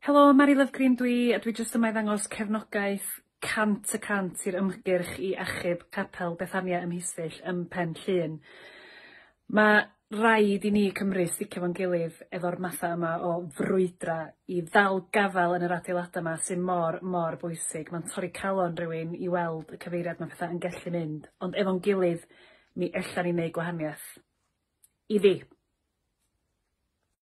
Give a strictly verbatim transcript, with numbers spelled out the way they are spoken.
Helo, Mari Lovgreen dwi, a dwi jyst yma i ddangos cefnogaeth cant y cant i'r ymgyrch i achub capel Bethania ym Hisfyll ym Pen Llyn. Mae rhaid i ni Cymru sticio fo'n gilydd efo'r matha yma o frwydra i ddal gafel yn yr adeilada yma sy'n mor, mor bwysig. Mae'n torri calon rhywun i weld y cyfeiriad mae pethau yn gallu mynd, ond efo'n gilydd mi ella ni'n neud gwahaniaeth. I fi.